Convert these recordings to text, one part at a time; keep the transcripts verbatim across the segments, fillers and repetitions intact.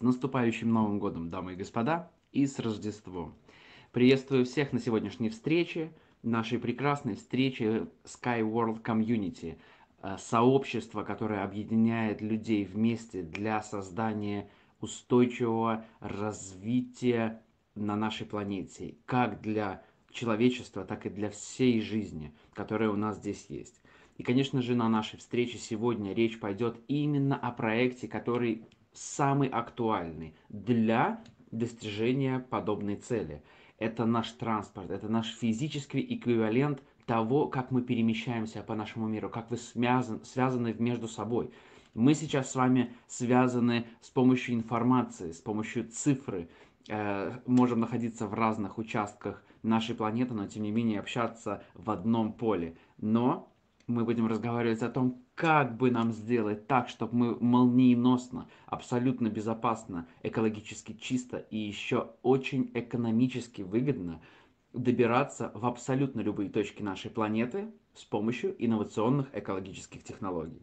С наступающим Новым годом, дамы и господа, и с Рождеством! Приветствую всех на сегодняшней встрече, нашей прекрасной встрече Sky World Community, сообщество, которое объединяет людей вместе для создания устойчивого развития на нашей планете, как для человечества, так и для всей жизни, которая у нас здесь есть. И, конечно же, на нашей встрече сегодня речь пойдет именно о проекте, который самый актуальный для достижения подобной цели. Это наш транспорт, это наш физический эквивалент того, как мы перемещаемся по нашему миру, как вы связан, связаны между собой. Мы сейчас с вами связаны с помощью информации, с помощью цифры, э, можем находиться в разных участках нашей планеты, но тем не менее общаться в одном поле. Но мы будем разговаривать о том, как бы нам сделать так, чтобы мы молниеносно, абсолютно безопасно, экологически чисто и еще очень экономически выгодно добираться в абсолютно любые точки нашей планеты с помощью инновационных экологических технологий.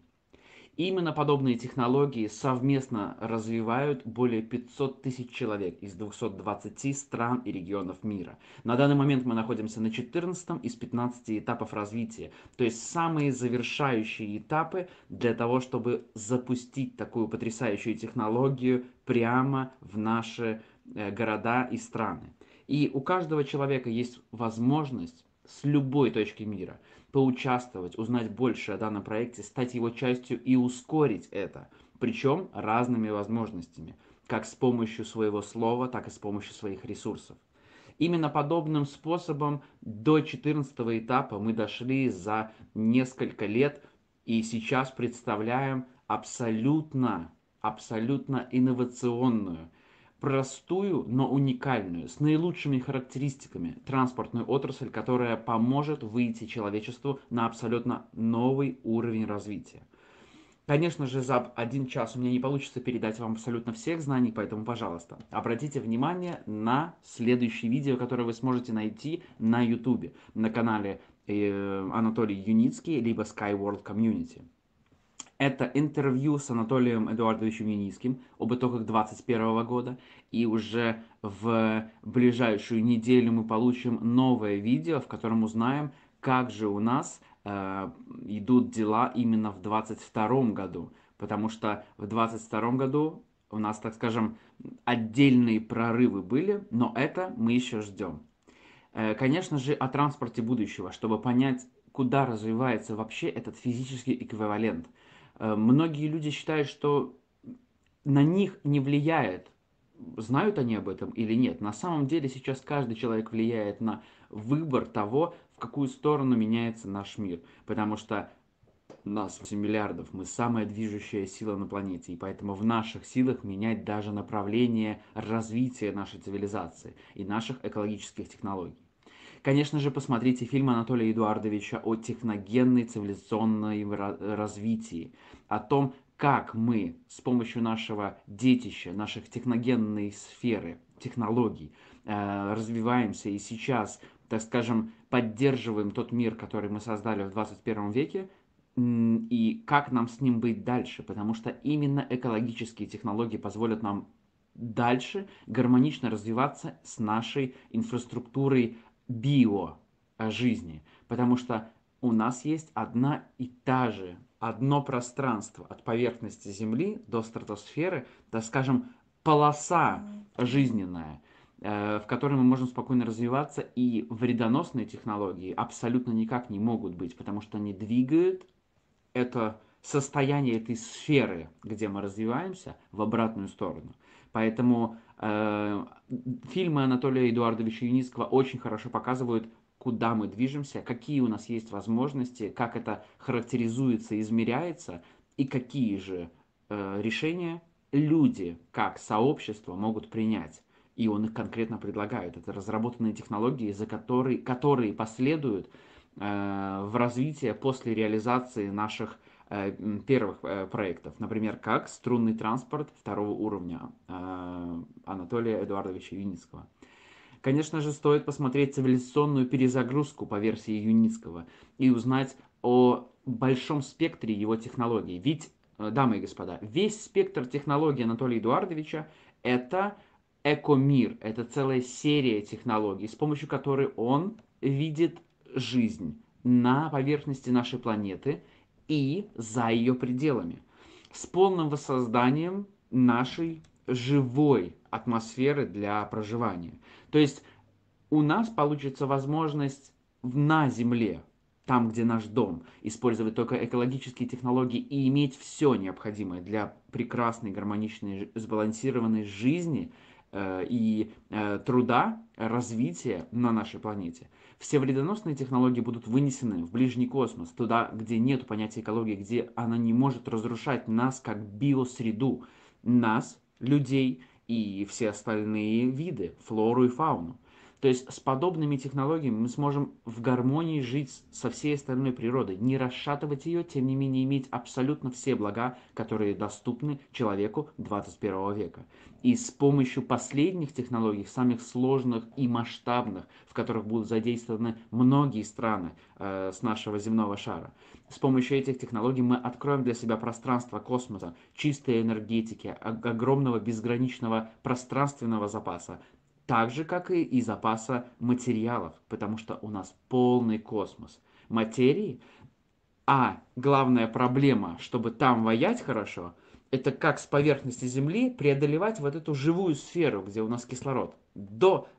Именно подобные технологии совместно развивают более пятисот тысяч человек из двухсот двадцати стран и регионов мира. На данный момент мы находимся на четырнадцатом из пятнадцати этапов развития, то есть самые завершающие этапы для того, чтобы запустить такую потрясающую технологию прямо в наши города и страны. И у каждого человека есть возможность с любой точки мира поучаствовать, узнать больше о данном проекте, стать его частью и ускорить это, причем разными возможностями, как с помощью своего слова, так и с помощью своих ресурсов. Именно подобным способом до четырнадцатого этапа мы дошли за несколько лет и сейчас представляем абсолютно, абсолютно инновационную, простую, но уникальную, с наилучшими характеристиками транспортную отрасль, которая поможет выйти человечеству на абсолютно новый уровень развития. Конечно же, за один час у меня не получится передать вам абсолютно всех знаний, поэтому, пожалуйста, обратите внимание на следующее видео, которое вы сможете найти на YouTube, на канале э, Анатолий Юницкий, либо Sky World Community. Это интервью с Анатолием Эдуардовичем Юницким об итогах две тысячи двадцать первого года. И уже в ближайшую неделю мы получим новое видео, в котором узнаем, как же у нас э, идут дела именно в две тысячи двадцать втором году. Потому что в две тысячи двадцать втором году у нас, так скажем, отдельные прорывы были, но это мы еще ждем. Э, конечно же, о транспорте будущего, чтобы понять, куда развивается вообще этот физический эквивалент. Многие люди считают, что на них не влияет, знают они об этом или нет. На самом деле сейчас каждый человек влияет на выбор того, в какую сторону меняется наш мир. Потому что нас восемь миллиардов, мы самая движущая сила на планете. И поэтому в наших силах менять даже направление развития нашей цивилизации и наших экологических технологий. Конечно же, посмотрите фильм Анатолия Эдуардовича о техногенной цивилизационном развитии, о том, как мы с помощью нашего детища, наших техногенной сферы, технологий, развиваемся и сейчас, так скажем, поддерживаем тот мир, который мы создали в двадцать первом веке, и как нам с ним быть дальше, потому что именно экологические технологии позволят нам дальше гармонично развиваться с нашей инфраструктурой, био жизни, потому что у нас есть одна и та же, одно пространство от поверхности Земли до стратосферы, так скажем, полоса жизненная, в которой мы можем спокойно развиваться, и вредоносные технологии абсолютно никак не могут быть, потому что они двигают это состояние этой сферы, где мы развиваемся, в обратную сторону. Поэтому э, фильмы Анатолия Эдуардовича Юницкого очень хорошо показывают, куда мы движемся, какие у нас есть возможности, как это характеризуется, измеряется, и какие же э, решения люди, как сообщество, могут принять. И он их конкретно предлагает. Это разработанные технологии, за которые, которые последуют э, в развитии после реализации наших первых проектов, например, как струнный транспорт второго уровня Анатолия Эдуардовича Юницкого. Конечно же, стоит посмотреть цивилизационную перезагрузку по версии Юницкого и узнать о большом спектре его технологий. Ведь, дамы и господа, весь спектр технологий Анатолия Эдуардовича это экомир, это целая серия технологий, с помощью которой он видит жизнь на поверхности нашей планеты и за ее пределами, с полным воссозданием нашей живой атмосферы для проживания. То есть у нас получится возможность на Земле, там, где наш дом, использовать только экологические технологии и иметь все необходимое для прекрасной, гармоничной, сбалансированной жизни э, и э, труда, развития на нашей планете. Все вредоносные технологии будут вынесены в ближний космос, туда, где нет понятия экологии, где она не может разрушать нас как биосреду, нас, людей и все остальные виды, флору и фауну. То есть с подобными технологиями мы сможем в гармонии жить со всей остальной природой, не расшатывать ее, тем не менее иметь абсолютно все блага, которые доступны человеку двадцать первого века. И с помощью последних технологий, самых сложных и масштабных, в которых будут задействованы многие страны э, с нашего земного шара, с помощью этих технологий мы откроем для себя пространство космоса, чистой энергетики, огромного безграничного пространственного запаса, так же, как и, и запаса материалов, потому что у нас полный космос материи. А главная проблема, чтобы там воять хорошо, это как с поверхности Земли преодолевать вот эту живую сферу, где у нас кислород, до,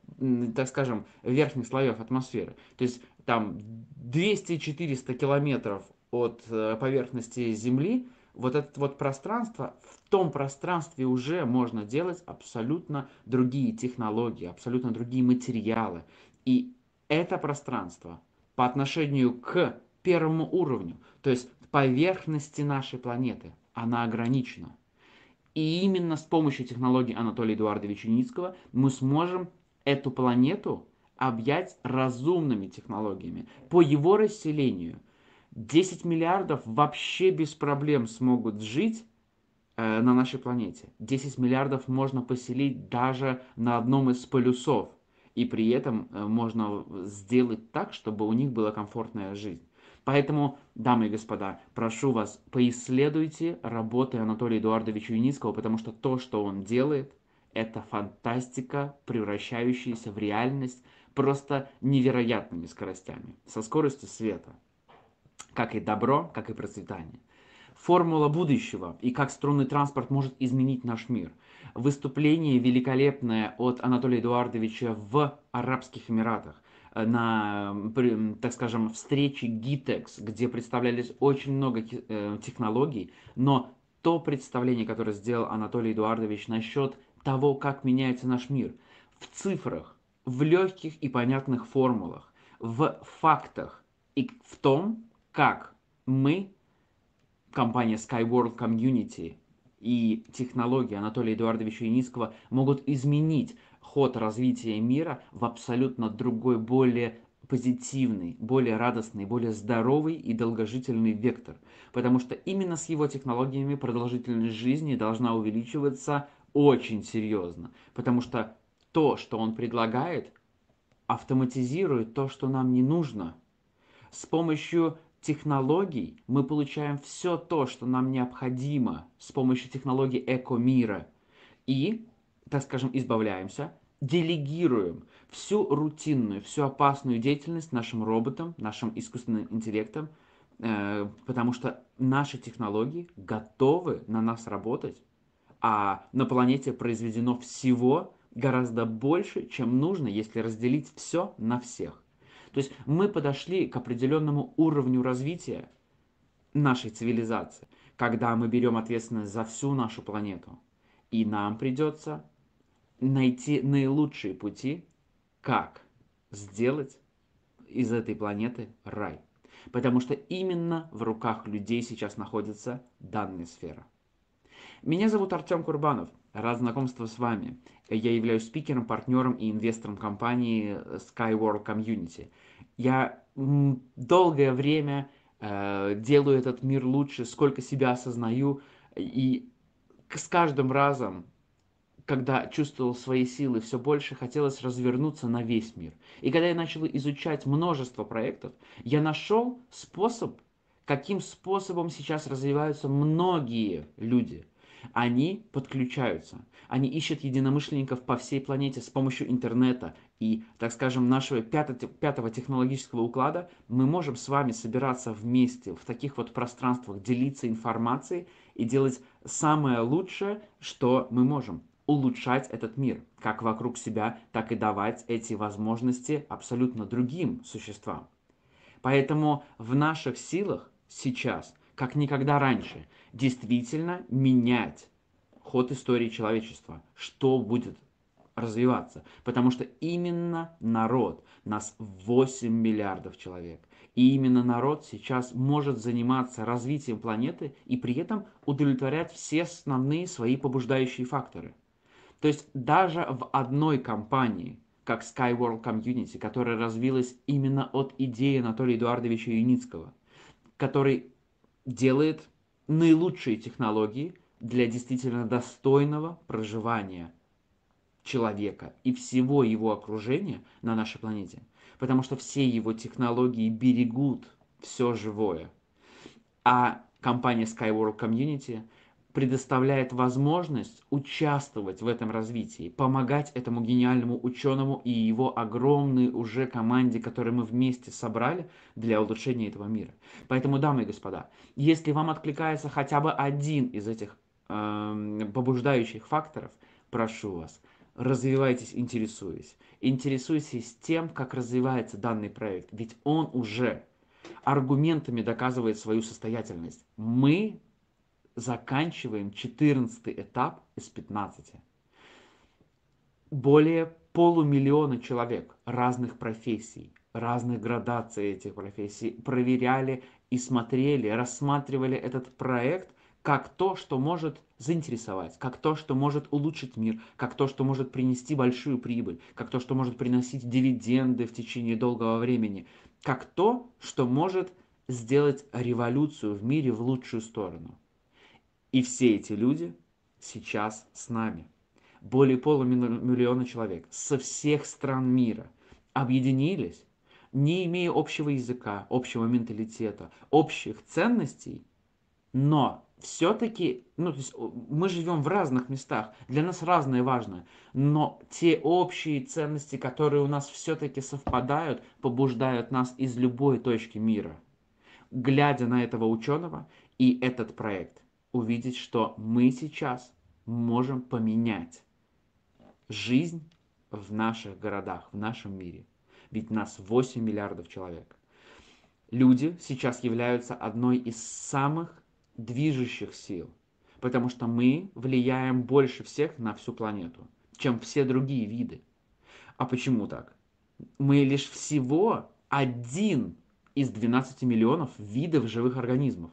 так скажем, верхних слоев атмосферы. То есть там двести-четыреста километров от поверхности Земли, вот это вот пространство, в том пространстве уже можно делать абсолютно другие технологии, абсолютно другие материалы. И это пространство по отношению к первому уровню, то есть поверхности нашей планеты, она ограничена. И именно с помощью технологий Анатолия Эдуардовича Юницкого мы сможем эту планету объять разумными технологиями по его расселению. десять миллиардов вообще без проблем смогут жить э, на нашей планете. десять миллиардов можно поселить даже на одном из полюсов. И при этом э, можно сделать так, чтобы у них была комфортная жизнь. Поэтому, дамы и господа, прошу вас, поисследуйте работы Анатолия Эдуардовича Юницкого, потому что то, что он делает, это фантастика, превращающаяся в реальность просто невероятными скоростями, со скоростью света. Как и добро, как и процветание. Формула будущего и как струнный транспорт может изменить наш мир. Выступление великолепное от Анатолия Эдуардовича в Арабских Эмиратах на, так скажем, встрече гитекс, где представлялись очень много технологий, но то представление, которое сделал Анатолий Эдуардович насчет того, как меняется наш мир, в цифрах, в легких и понятных формулах, в фактах и в том, как мы, компания Sky World Community и технологии Анатолия Эдуардовича Юницкого могут изменить ход развития мира в абсолютно другой, более позитивный, более радостный, более здоровый и долгожительный вектор. Потому что именно с его технологиями продолжительность жизни должна увеличиваться очень серьезно. Потому что то, что он предлагает, автоматизирует то, что нам не нужно. С помощью технологий мы получаем все то, что нам необходимо с помощью технологий эко-мира. И, так скажем, избавляемся, делегируем всю рутинную, всю опасную деятельность нашим роботам, нашим искусственным интеллектам, э, потому что наши технологии готовы на нас работать, а на планете произведено всего гораздо больше, чем нужно, если разделить все на всех. То есть мы подошли к определенному уровню развития нашей цивилизации, когда мы берем ответственность за всю нашу планету. И нам придется найти наилучшие пути, как сделать из этой планеты рай. Потому что именно в руках людей сейчас находится данная сфера. Меня зовут Артем Курбанов. Рад знакомству с вами. Я являюсь спикером, партнером и инвестором компании Sky World Community. Я долгое время э, делаю этот мир лучше, сколько себя осознаю. И с каждым разом, когда чувствовал свои силы все больше, хотелось развернуться на весь мир. И когда я начал изучать множество проектов, я нашел способ, каким способом сейчас развиваются многие люди. Они подключаются, они ищут единомышленников по всей планете с помощью интернета. И, так скажем, нашего пятого технологического уклада мы можем с вами собираться вместе в таких вот пространствах, делиться информацией и делать самое лучшее, что мы можем. Улучшать этот мир, как вокруг себя, так и давать эти возможности абсолютно другим существам. Поэтому в наших силах сейчас, как никогда раньше, действительно менять ход истории человечества, что будет развиваться. Потому что именно народ, нас восемь миллиардов человек, и именно народ сейчас может заниматься развитием планеты и при этом удовлетворять все основные свои побуждающие факторы. То есть даже в одной компании, как Sky World Community, которая развилась именно от идеи Анатолия Эдуардовича Юницкого, который делает наилучшие технологии для действительно достойного проживания человека и всего его окружения на нашей планете. Потому что все его технологии берегут все живое. А компания Sky World Community предоставляет возможность участвовать в этом развитии, помогать этому гениальному ученому и его огромной уже команде, которую мы вместе собрали для улучшения этого мира. Поэтому, дамы и господа, если вам откликается хотя бы один из этих э, побуждающих факторов, прошу вас, развивайтесь, интересуясь. Интересуйтесь тем, как развивается данный проект, ведь он уже аргументами доказывает свою состоятельность. Мы заканчиваем четырнадцатый этап из пятнадцати. Более полумиллиона человек разных профессий, разных градаций этих профессий проверяли и смотрели, рассматривали этот проект как то, что может заинтересовать, как то, что может улучшить мир, как то, что может принести большую прибыль, как то, что может приносить дивиденды в течение долгого времени, как то, что может сделать революцию в мире в лучшую сторону. И все эти люди сейчас с нами. Более полумиллиона человек со всех стран мира объединились, не имея общего языка, общего менталитета, общих ценностей, но все-таки, ну, то есть мы живем в разных местах, для нас разное важно, но те общие ценности, которые у нас все-таки совпадают, побуждают нас из любой точки мира. Глядя на этого ученого и этот проект, увидеть, что мы сейчас можем поменять жизнь в наших городах, в нашем мире. Ведь нас восемь миллиардов человек. Люди сейчас являются одной из самых движущих сил, потому что мы влияем больше всех на всю планету, чем все другие виды. А почему так? Мы лишь всего один из двенадцати миллионов видов живых организмов.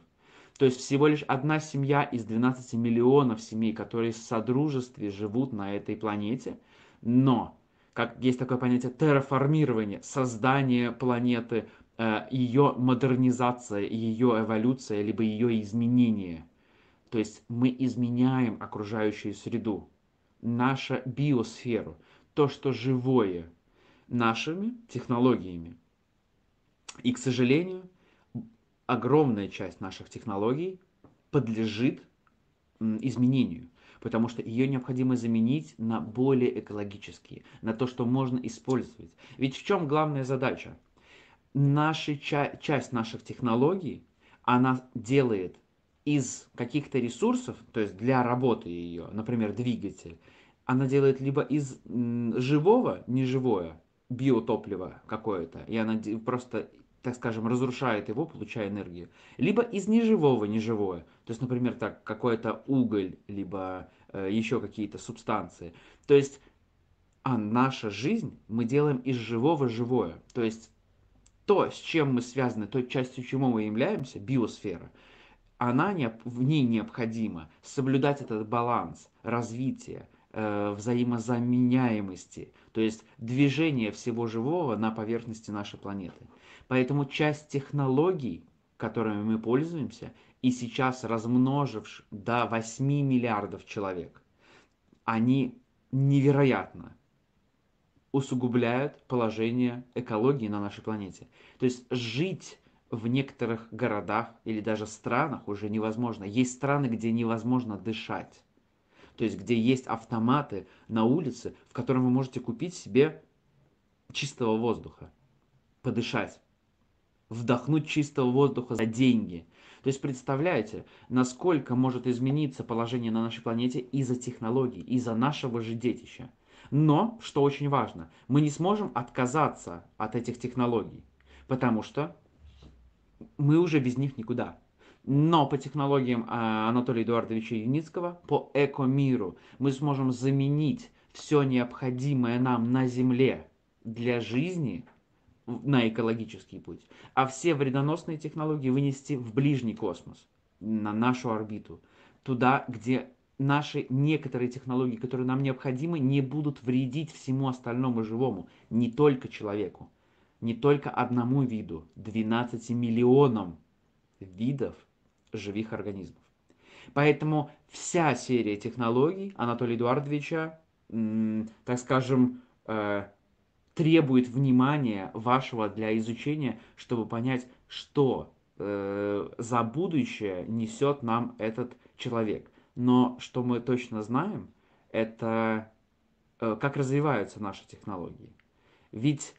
То есть всего лишь одна семья из двенадцати миллионов семей, которые в содружестве живут на этой планете. Но, как есть такое понятие терраформирование, создание планеты, ее модернизация, ее эволюция, либо ее изменение. То есть мы изменяем окружающую среду, нашу биосферу, то, что живое, нашими технологиями. И, к сожалению, огромная часть наших технологий подлежит изменению, потому что ее необходимо заменить на более экологические, на то, что можно использовать. Ведь в чем главная задача? Наша ча- часть наших технологий, она делает из каких-то ресурсов, то есть для работы ее, например, двигатель, она делает либо из живого, неживое, биотопливо какое-то, и она просто, так скажем, разрушает его, получая энергию, либо из неживого неживое, то есть, например, так, какой-то уголь, либо э, еще какие-то субстанции. То есть, а наша жизнь мы делаем из живого живое, то есть то, с чем мы связаны, той частью, чему мы являемся, биосфера, она не, в ней необходимо соблюдать этот баланс развития, э, взаимозаменяемости, то есть движение всего живого на поверхности нашей планеты. Поэтому часть технологий, которыми мы пользуемся, и сейчас размноживши до восьми миллиардов человек, они невероятно усугубляют положение экологии на нашей планете. То есть жить в некоторых городах или даже странах уже невозможно. Есть страны, где невозможно дышать. то есть где есть автоматы на улице, в котором вы можете купить себе чистого воздуха, подышать, вдохнуть чистого воздуха за деньги. То есть представляете, насколько может измениться положение на нашей планете из-за технологий, из-за нашего же детища. Но, что очень важно, мы не сможем отказаться от этих технологий, потому что мы уже без них никуда. Но по технологиям Анатолия Эдуардовича Юницкого, по экомиру, мы сможем заменить все необходимое нам на Земле для жизни на экологический путь, а все вредоносные технологии вынести в ближний космос, на нашу орбиту, туда, где наши некоторые технологии, которые нам необходимы, не будут вредить всему остальному живому, не только человеку, не только одному виду, двенадцати миллионам видов живых организмов. Поэтому вся серия технологий Анатолия Эдуардовича, так скажем, требует внимания вашего для изучения, чтобы понять, что за будущее несет нам этот человек. Но что мы точно знаем, это как развиваются наши технологии. Ведь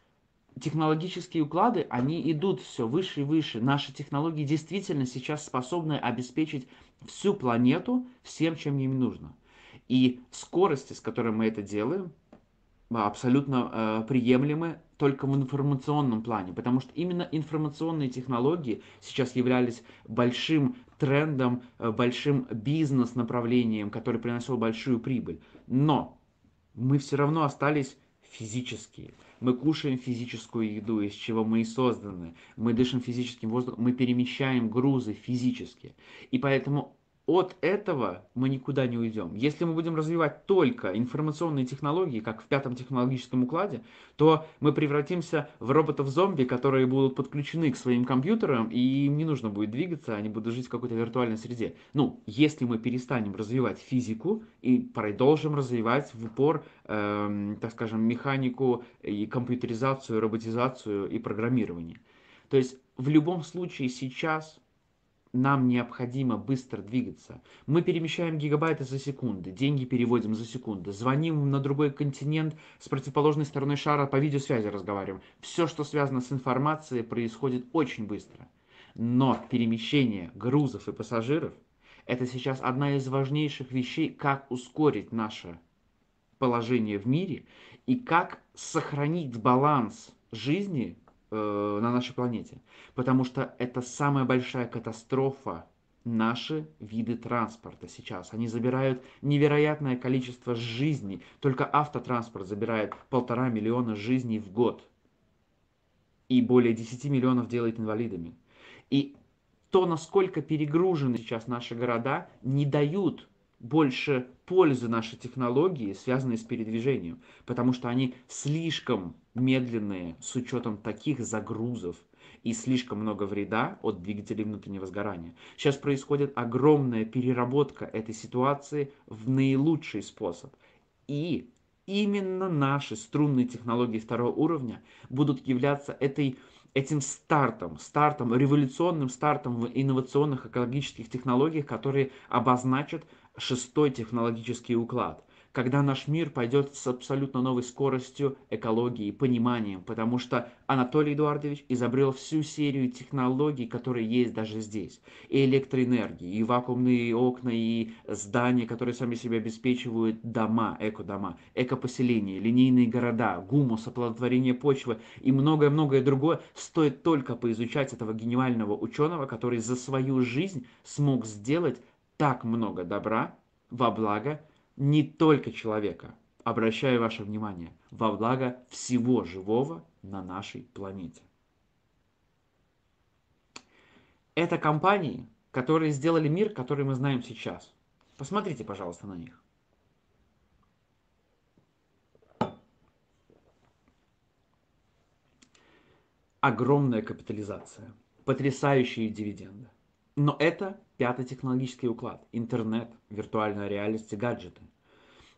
технологические уклады, они идут все выше и выше. Наши технологии действительно сейчас способны обеспечить всю планету всем, чем им нужно. И скорости, с которой мы это делаем, абсолютно э, приемлемы только в информационном плане. Потому что именно информационные технологии сейчас являлись большим трендом, э, большим бизнес-направлением, который приносил большую прибыль. Но мы все равно остались физические. Мы кушаем физическую еду, из чего мы и созданы. Мы дышим физическим воздухом, мы перемещаем грузы физически. И поэтому от этого мы никуда не уйдем. Если мы будем развивать только информационные технологии, как в пятом технологическом укладе, то мы превратимся в роботов-зомби, которые будут подключены к своим компьютерам, и им не нужно будет двигаться, они будут жить в какой-то виртуальной среде. Ну, если мы перестанем развивать физику и продолжим развивать в упор, эм, так скажем, механику и компьютеризацию, роботизацию и программирование. То есть в любом случае сейчас нам необходимо быстро двигаться. Мы перемещаем гигабайты за секунды, деньги переводим за секунды, звоним на другой континент с противоположной стороной шара, по видеосвязи разговариваем. Все, что связано с информацией, происходит очень быстро. Но перемещение грузов и пассажиров – это сейчас одна из важнейших вещей, как ускорить наше положение в мире и как сохранить баланс жизни на нашей планете, потому что это самая большая катастрофа наши виды транспорта сейчас. Они забирают невероятное количество жизней, только автотранспорт забирает полтора миллиона жизней в год и более десяти миллионов делает инвалидами. И то, насколько перегружены сейчас наши города, не дают больше пользы нашей технологии, связанные с передвижением, потому что они слишком медленные с учетом таких загрузов и слишком много вреда от двигателей внутреннего сгорания. Сейчас происходит огромная переработка этой ситуации в наилучший способ. И именно наши струнные технологии второго уровня будут являться этой... этим стартом, стартом, революционным стартом в инновационных экологических технологиях, которые обозначат шестой технологический уклад, когда наш мир пойдет с абсолютно новой скоростью экологии, пониманием, потому что Анатолий Эдуардович изобрел всю серию технологий, которые есть даже здесь. И электроэнергии, и вакуумные окна, и здания, которые сами себе обеспечивают дома, эко-дома, эко-поселения, линейные города, гумус, оплодотворение почвы и многое-многое другое. Стоит только поизучать этого гениального ученого, который за свою жизнь смог сделать так много добра во благо не только человека, обращаю ваше внимание, во благо всего живого на нашей планете. Это компании, которые сделали мир, который мы знаем сейчас. Посмотрите, пожалуйста, на них. Огромная капитализация, потрясающие дивиденды. Но это пятый технологический уклад, интернет, виртуальная реальность и гаджеты.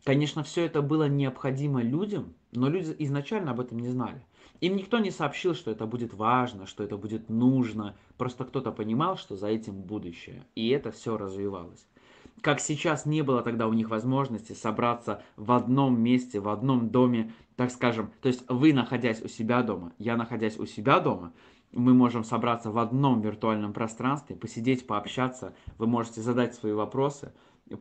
Конечно, все это было необходимо людям, но люди изначально об этом не знали. Им никто не сообщил, что это будет важно, что это будет нужно. Просто кто-то понимал, что за этим будущее. И это все развивалось. как сейчас, не было тогда у них возможности собраться в одном месте, в одном доме, так скажем. То есть вы, находясь у себя дома, я, находясь у себя дома, мы можем собраться в одном виртуальном пространстве, посидеть, пообщаться. Вы можете задать свои вопросы.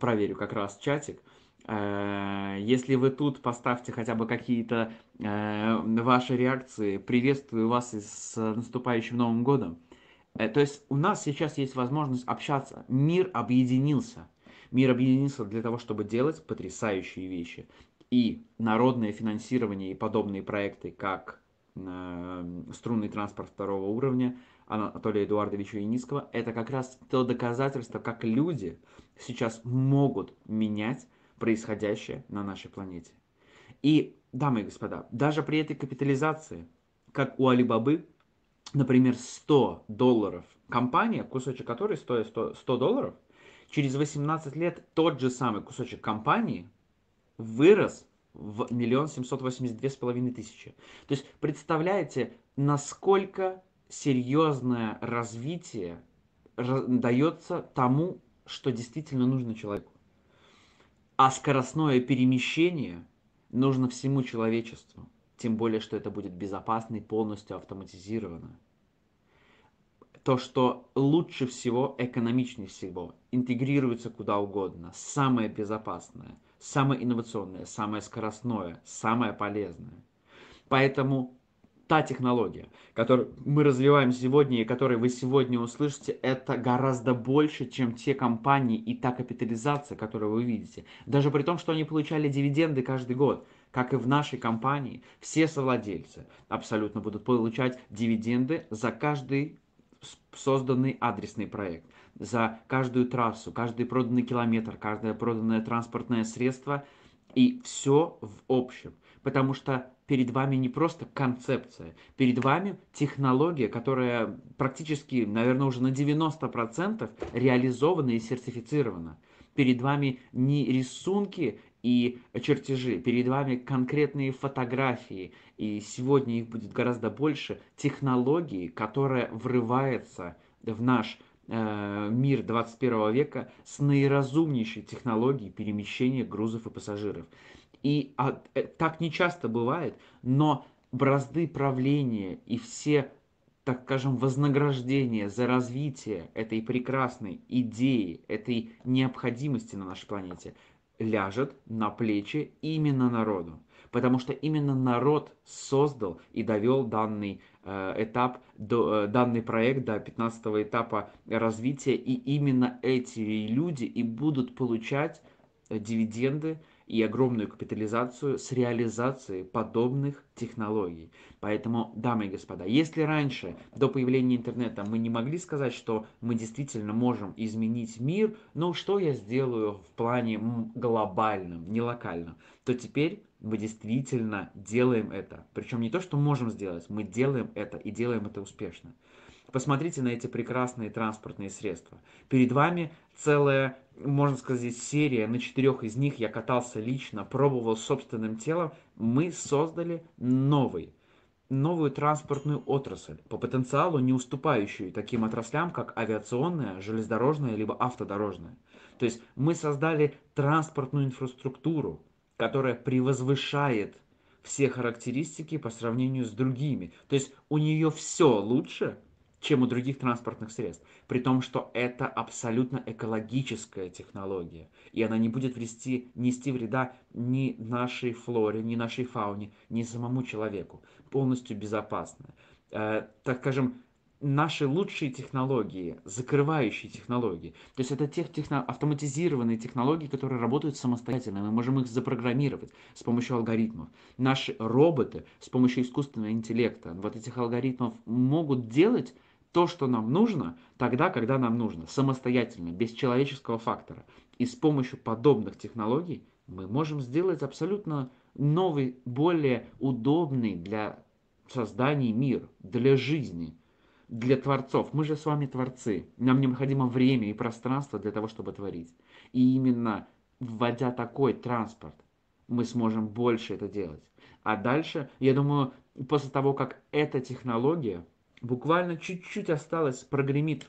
Проверю как раз чатик. Если вы тут, поставьте хотя бы какие-то ваши реакции. Приветствую вас с наступающим Новым годом. То есть у нас сейчас есть возможность общаться. Мир объединился. Мир объединился для того, чтобы делать потрясающие вещи. И народное финансирование и подобные проекты, как струнный транспорт второго уровня Анатолия Эдуардовича Юницкого, это как раз то доказательство, как люди сейчас могут менять происходящее на нашей планете. И, дамы и господа, даже при этой капитализации, как у Алибабы, например, сто долларов, компания, кусочек которой стоит сто долларов, через восемнадцать лет тот же самый кусочек компании вырос в миллион семьсот восемьдесят две с половиной тысячи. То есть, представляете, насколько серьезное развитие дается тому, что действительно нужно человеку. А скоростное перемещение нужно всему человечеству. Тем более, что это будет безопасно и полностью автоматизировано. То, что лучше всего, экономичнее всего, интегрируется куда угодно, самое безопасное, самое инновационное, самое скоростное, самое полезное. Поэтому та технология, которую мы развиваем сегодня и которую вы сегодня услышите, это гораздо больше, чем те компании и та капитализация, которую вы видите. Даже при том, что они получали дивиденды каждый год, как и в нашей компании, все совладельцы абсолютно будут получать дивиденды за каждый созданный адресный проект, за каждую трассу, каждый проданный километр, каждое проданное транспортное средство, и все в общем. Потому что перед вами не просто концепция, перед вами технология, которая практически, наверное, уже на девяносто процентов реализована и сертифицирована. Перед вами не рисунки и чертежи, перед вами конкретные фотографии, и сегодня их будет гораздо больше, технологии, которая врывается в наш э, мир двадцать первого века с наиразумнейшей технологией перемещения грузов и пассажиров. И а, так не часто бывает, но бразды правления и все, так скажем, вознаграждение за развитие этой прекрасной идеи, этой необходимости на нашей планете ляжет на плечи именно народу. Потому что именно народ создал и довел данный э, этап, до, э, данный проект до пятнадцатого этапа развития. И именно эти люди и будут получать дивиденды и огромную капитализацию с реализацией подобных технологий. Поэтому, дамы и господа, если раньше, до появления интернета, мы не могли сказать, что мы действительно можем изменить мир, но что я сделаю в плане глобальном, не локальном, то теперь мы действительно делаем это. Причем не то, что можем сделать, мы делаем это и делаем это успешно. Посмотрите на эти прекрасные транспортные средства. Перед вами целая, можно сказать, серия. На четырех из них я катался лично, пробовал собственным телом. Мы создали новый, новую транспортную отрасль, по потенциалу не уступающую таким отраслям, как авиационная, железнодорожная, либо автодорожная. То есть мы создали транспортную инфраструктуру, которая превозвышает все характеристики по сравнению с другими. То есть у нее все лучше, чем у других транспортных средств. При том, что это абсолютно экологическая технология. И она не будет врести, нести вреда ни нашей флоре, ни нашей фауне, ни самому человеку. Полностью безопасная. Э, так скажем, наши лучшие технологии, закрывающие технологии. То есть это тех техно- автоматизированные технологии, которые работают самостоятельно. Мы можем их запрограммировать с помощью алгоритмов. Наши роботы с помощью искусственного интеллекта, вот этих алгоритмов, могут делать то, что нам нужно, тогда, когда нам нужно, самостоятельно, без человеческого фактора. И с помощью подобных технологий мы можем сделать абсолютно новый, более удобный для создания мир, для жизни, для творцов. Мы же с вами творцы. Нам необходимо время и пространство для того, чтобы творить. И именно вводя такой транспорт, мы сможем больше это делать. А дальше, я думаю, после того, как эта технология буквально чуть-чуть осталось, прогремит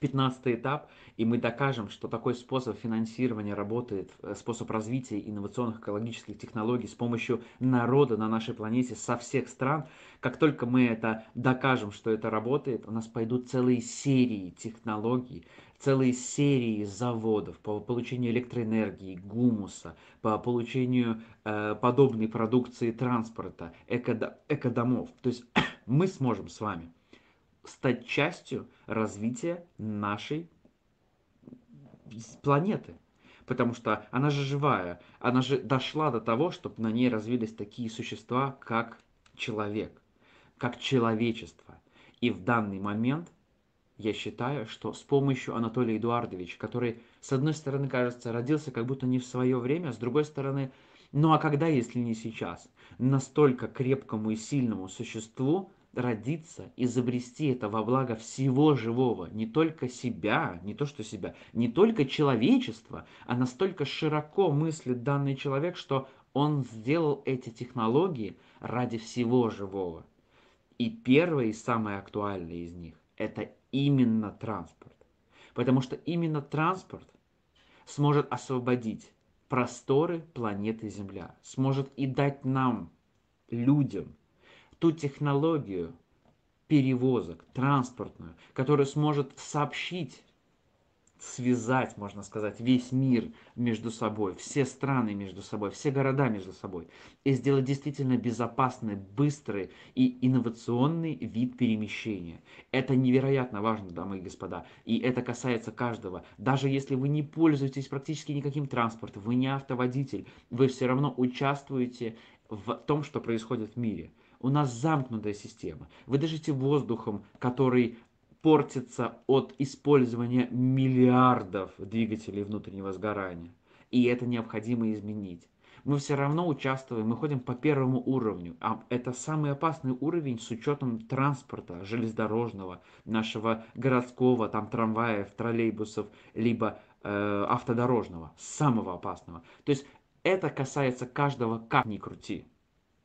пятнадцатый этап, и мы докажем, что такой способ финансирования работает, способ развития инновационных экологических технологий с помощью народа на нашей планете со всех стран. Как только мы это докажем, что это работает, у нас пойдут целые серии технологий, целые серии заводов по получению электроэнергии, гумуса, по получению э, подобной продукции транспорта, эко, экодомов. То есть мы сможем с вами стать частью развития нашей планеты. Потому что она же живая, она же дошла до того, чтобы на ней развились такие существа, как человек, как человечество. И в данный момент я считаю, что с помощью Анатолия Эдуардовича, который, с одной стороны, кажется, родился как будто не в свое время, а с другой стороны, ну а когда, если не сейчас, настолько крепкому и сильному существу родиться, изобрести это во благо всего живого, не только себя, не то что себя, не только человечества, а настолько широко мыслит данный человек, что он сделал эти технологии ради всего живого. И первое и самое актуальное из них – это именно транспорт. Потому что именно транспорт сможет освободить просторы планеты Земля, сможет и дать нам, людям, ту технологию перевозок, транспортную, которая сможет сообщить, связать, можно сказать, весь мир между собой, все страны между собой, все города между собой, и сделать действительно безопасный, быстрый и инновационный вид перемещения. Это невероятно важно, дамы и господа, и это касается каждого. Даже если вы не пользуетесь практически никаким транспортом, вы не автоводитель, вы все равно участвуете в том, что происходит в мире. У нас замкнутая система. Вы дышите воздухом, который портится от использования миллиардов двигателей внутреннего сгорания. И это необходимо изменить. Мы все равно участвуем, мы ходим по первому уровню. А это самый опасный уровень с учетом транспорта железнодорожного, нашего городского, там трамваев, троллейбусов, либо э, автодорожного, самого опасного. То есть это касается каждого, как ни крути.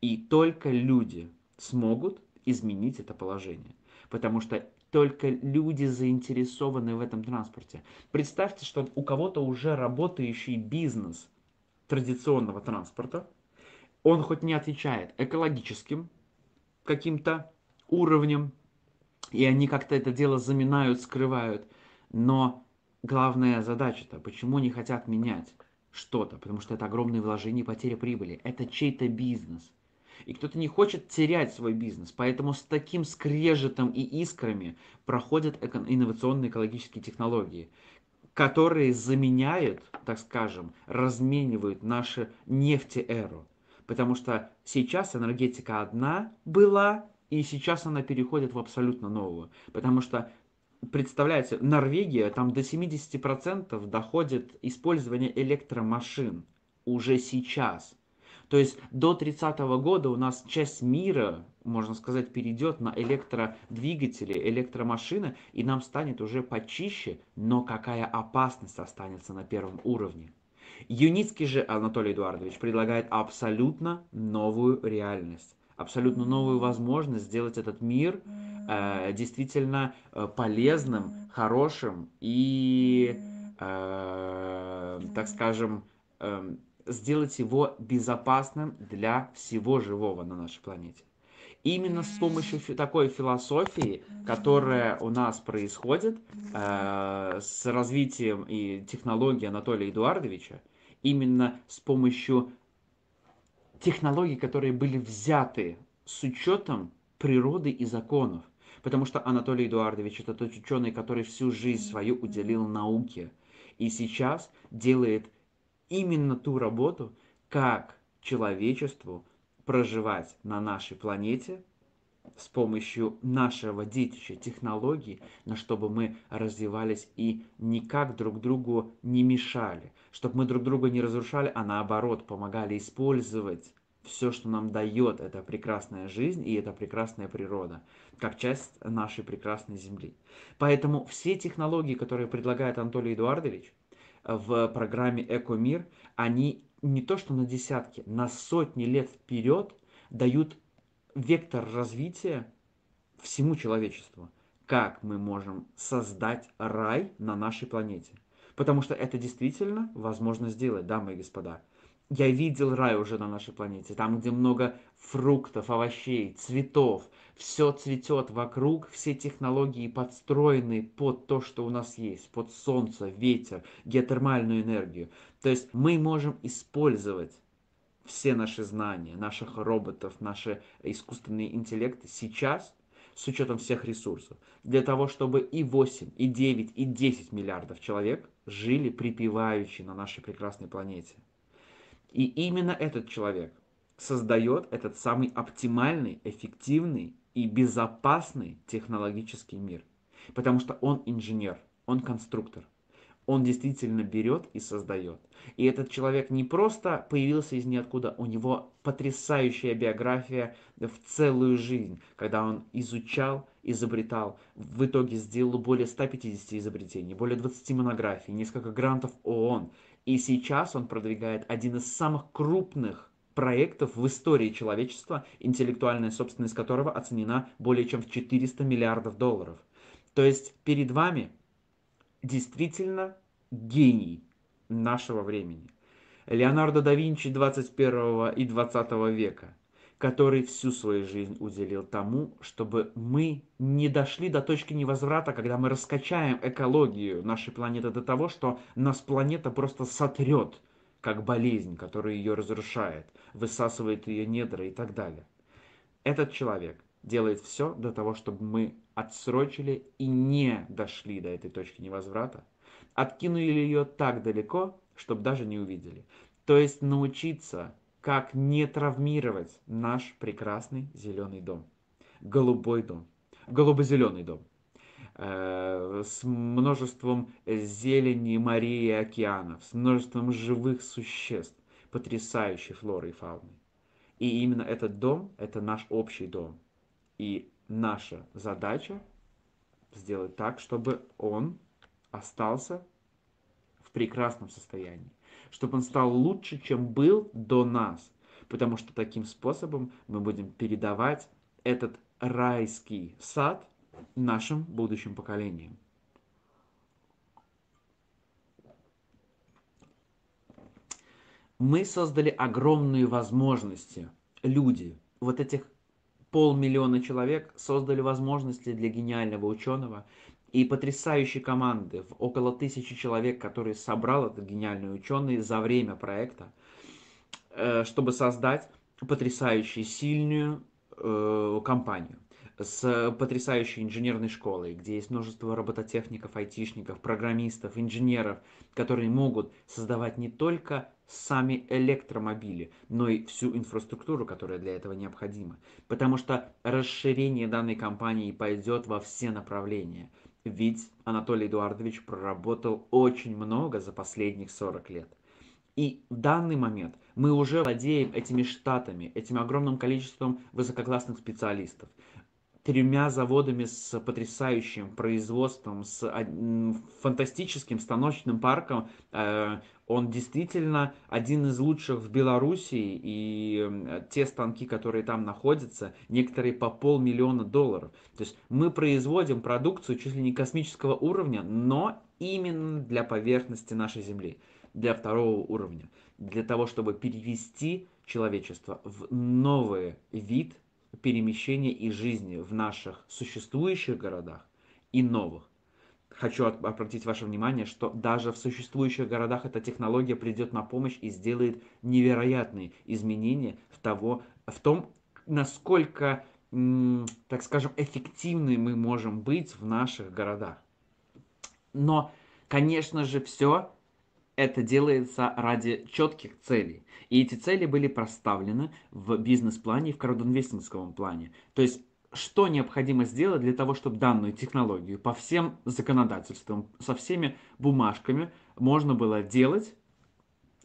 И только люди смогут изменить это положение. Потому что только люди заинтересованы в этом транспорте. Представьте, что у кого-то уже работающий бизнес традиционного транспорта, он хоть не отвечает экологическим каким-то уровнем, и они как-то это дело заминают, скрывают. Но главная задача-то, почему не хотят менять что-то? Потому что это огромные вложения и потеря прибыли. Это чей-то бизнес. И кто-то не хочет терять свой бизнес, поэтому с таким скрежетом и искрами проходят инновационные экологические технологии, которые заменяют, так скажем, разменивают нашу нефтеэру. Потому что сейчас энергетика одна была, и сейчас она переходит в абсолютно новую. Потому что, представляете, Норвегия, там до семидесяти процентов доходит использование электромашин уже сейчас. То есть до тридцатого года у нас часть мира, можно сказать, перейдет на электродвигатели, электромашины, и нам станет уже почище, но какая опасность останется на первом уровне. Юницкий же Анатолий Эдуардович предлагает абсолютно новую реальность, абсолютно новую возможность сделать этот мир э, действительно э, полезным, хорошим и, э, так скажем, э, сделать его безопасным для всего живого на нашей планете. Именно с помощью такой философии, которая у нас происходит э, с развитием и технологий Анатолия Эдуардовича, именно с помощью технологий, которые были взяты с учетом природы и законов. Потому что Анатолий Эдуардович – это тот ученый, который всю жизнь свою уделил науке. И сейчас делает именно ту работу, как человечеству проживать на нашей планете с помощью нашего детища технологий, но чтобы мы развивались и никак друг другу не мешали, чтобы мы друг друга не разрушали, а наоборот помогали использовать все, что нам дает эта прекрасная жизнь и эта прекрасная природа, как часть нашей прекрасной Земли. Поэтому все технологии, которые предлагает Анатолий Эдуардович в программе «Экомир», они не то что на десятки, на сотни лет вперед дают вектор развития всему человечеству. как мы можем создать рай на нашей планете. Потому что это действительно возможно сделать, дамы и господа. Я видел рай уже на нашей планете, там, где много фруктов, овощей, цветов, все цветет вокруг, все технологии подстроены под то, что у нас есть, под солнце, ветер, геотермальную энергию. То есть мы можем использовать все наши знания, наших роботов, наши искусственные интеллекты сейчас, с учетом всех ресурсов, для того, чтобы и восемь, и девять, и десять миллиардов человек жили припеваючи на нашей прекрасной планете. И именно этот человек создает этот самый оптимальный, эффективный и безопасный технологический мир. Потому что он инженер, он конструктор. Он действительно берет и создает. И этот человек не просто появился из ниоткуда, у него потрясающая биография в целую жизнь, когда он изучал, изобретал, в итоге сделал более ста пятидесяти изобретений, более двадцати монографий, несколько грантов ООН. И сейчас он продвигает один из самых крупных проектов в истории человечества, интеллектуальная собственность которого оценена более чем в четыреста миллиардов долларов. То есть перед вами действительно гений нашего времени. Леонардо да Винчи двадцать первого и двадцатого века, который всю свою жизнь уделил тому, чтобы мы не дошли до точки невозврата, когда мы раскачаем экологию нашей планеты до того, что нас планета просто сотрет, как болезнь, которая ее разрушает, высасывает ее недра и так далее. Этот человек делает все для того, чтобы мы отсрочили и не дошли до этой точки невозврата, откинули ее так далеко, чтобы даже не увидели. То есть научиться, как не травмировать наш прекрасный зеленый дом. Голубой дом. Голубо-зеленый дом. Э-э- с множеством зелени, морей и океанов. С множеством живых существ. Потрясающей флоры и фауны. И именно этот дом, это наш общий дом. И наша задача сделать так, чтобы он остался в прекрасном состоянии. Чтобы он стал лучше, чем был до нас. Потому что таким способом мы будем передавать этот райский сад нашим будущим поколениям. Мы создали огромные возможности. Люди, вот этих полмиллиона человек, создали возможности для гениального ученого и потрясающей команды в около тысячи человек, которые собрал этот гениальный ученый за время проекта, чтобы создать потрясающую сильную компанию с потрясающей инженерной школой, где есть множество робототехников, айтишников, программистов, инженеров, которые могут создавать не только сами электромобили, но и всю инфраструктуру, которая для этого необходима. Потому что расширение данной компании пойдет во все направления. Ведь Анатолий Эдуардович проработал очень много за последних сорок лет. И в данный момент мы уже владеем этими штатами, этим огромным количеством высококлассных специалистов, тремя заводами с потрясающим производством, с фантастическим станочным парком. Он действительно один из лучших в Беларуси, и те станки, которые там находятся, некоторые по полмиллиона долларов. То есть мы производим продукцию чуть ли не космического уровня, но именно для поверхности нашей Земли, для второго уровня, для того, чтобы перевести человечество в новый вид перемещения и жизни в наших существующих городах и новых. Хочу обратить ваше внимание, что даже в существующих городах эта технология придет на помощь и сделает невероятные изменения в, того, в том, насколько, так скажем, эффективны мы можем быть в наших городах. Но, конечно же, все это делается ради четких целей. И эти цели были проставлены в бизнес-плане и в краудинвестинговом плане. То есть, что необходимо сделать для того, чтобы данную технологию по всем законодательствам, со всеми бумажками можно было делать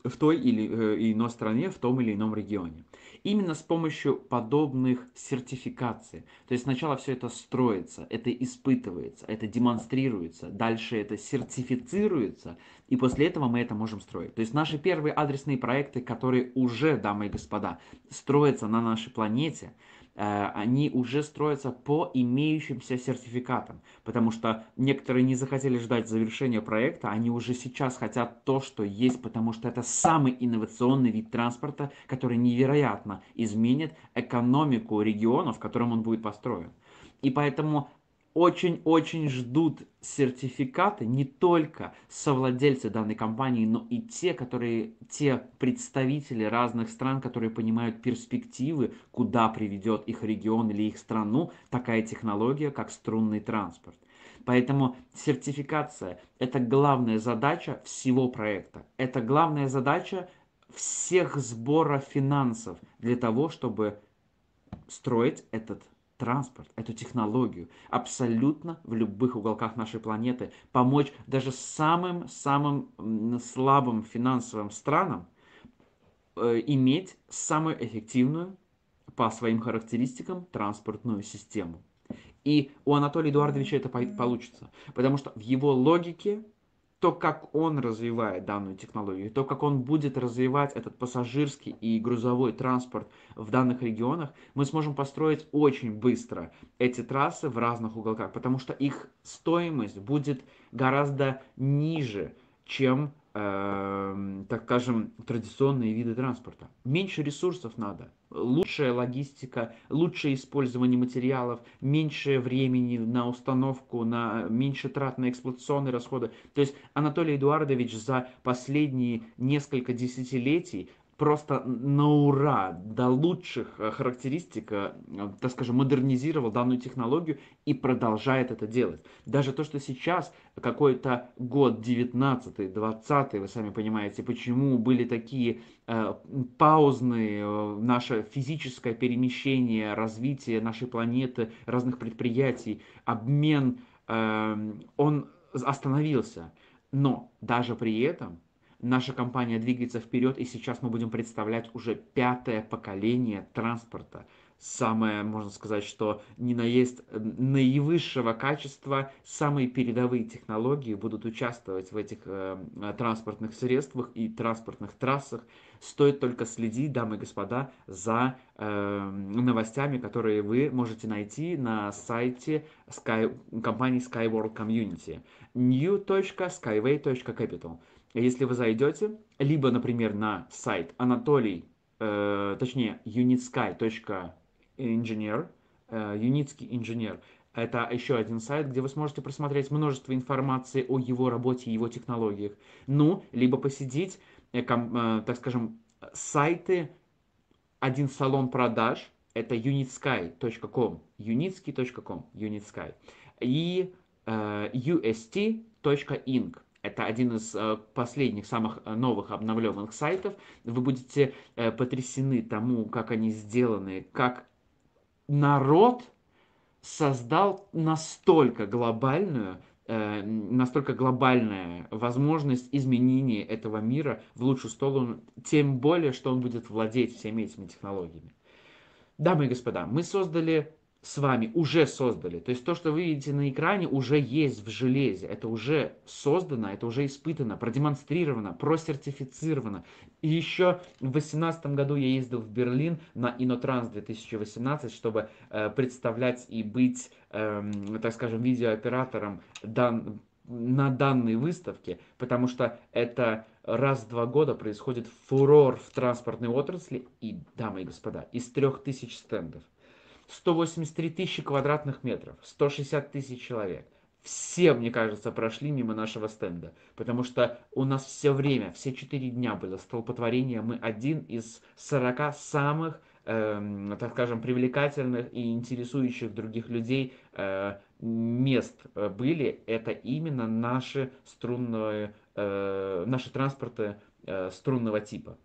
в той или иной стране, в том или ином регионе. Именно с помощью подобных сертификаций. То есть сначала все это строится, это испытывается, это демонстрируется, дальше это сертифицируется, и после этого мы это можем строить. То есть наши первые адресные проекты, которые уже, дамы и господа, строятся на нашей планете, они уже строятся по имеющимся сертификатам, потому что некоторые не захотели ждать завершения проекта, они уже сейчас хотят то, что есть, потому что это самый инновационный вид транспорта, который невероятно изменит экономику региона, в котором он будет построен. И поэтому очень-очень ждут сертификаты не только совладельцы данной компании, но и те, которые, те представители разных стран, которые понимают перспективы, куда приведет их регион или их страну такая технология, как струнный транспорт. Поэтому сертификация – это главная задача всего проекта. Это главная задача всех сборов финансов для того, чтобы строить этот проект. Транспорт, эту технологию абсолютно в любых уголках нашей планеты, помочь даже самым-самым слабым финансовым странам э, иметь самую эффективную по своим характеристикам транспортную систему. И у Анатолия Эдуардовича это получится, потому что в его логике то, как он развивает данную технологию, то, как он будет развивать этот пассажирский и грузовой транспорт в данных регионах, мы сможем построить очень быстро эти трассы в разных уголках, потому что их стоимость будет гораздо ниже, чем, э, так скажем, традиционные виды транспорта. Меньше ресурсов надо, лучшая логистика, лучшее использование материалов, меньше времени на установку, на меньше трат на эксплуатационные расходы. То есть Анатолий Эдуардович за последние несколько десятилетий просто на ура, до лучших характеристик, так скажем, модернизировал данную технологию и продолжает это делать. Даже то, что сейчас какой-то год девятнадцатый, двадцатый, вы сами понимаете, почему были такие э, паузные, э, наше физическое перемещение, развитие нашей планеты, разных предприятий, обмен, э, он остановился. Но даже при этом наша компания двигается вперед, и сейчас мы будем представлять уже пятое поколение транспорта. Самое, можно сказать, что ни на есть наивысшего качества, самые передовые технологии будут участвовать в этих э, транспортных средствах и транспортных трассах. Стоит только следить, дамы и господа, за э, новостями, которые вы можете найти на сайте Sky, компании Sky World Community. нью точка скайвей точка кэпитал. Если вы зайдете, либо, например, на сайт Анатолий, э, точнее, юницкай точка инженер, э, Юницкий инженер, это еще один сайт, где вы сможете просмотреть множество информации о его работе и его технологиях. Ну, либо посетить, э, э, так скажем, сайты, один салон продаж, это юницкай точка ком, юницкий точка ком, юницкай, и э, ю эс ти точка инк. Это один из последних, самых новых обновленных сайтов. Вы будете потрясены тому, как они сделаны, как народ создал настолько глобальную, настолько глобальная возможность изменения этого мира в лучшую сторону, тем более, что он будет владеть всеми этими технологиями. Дамы и господа, мы создали... с вами уже создали. То есть то, что вы видите на экране, уже есть в железе. Это уже создано, это уже испытано, продемонстрировано, просертифицировано. И еще в две тысячи восемнадцатом году я ездил в Берлин на Innotrans две тысячи восемнадцать, чтобы э, представлять и быть, э, так скажем, видеооператором дан... на данной выставке, потому что это раз в два года происходит фурор в транспортной отрасли. И, дамы и господа, из трех тысяч стендов, сто восемьдесят три тысячи квадратных метров, сто шестьдесят тысяч человек. Все, мне кажется, прошли мимо нашего стенда, потому что у нас все время, все четыре дня было столпотворение. Мы один из сорока самых, э, так скажем, привлекательных и интересующих других людей э, мест были. Это именно наши струнные, э, наши транспорты э, струнного типа,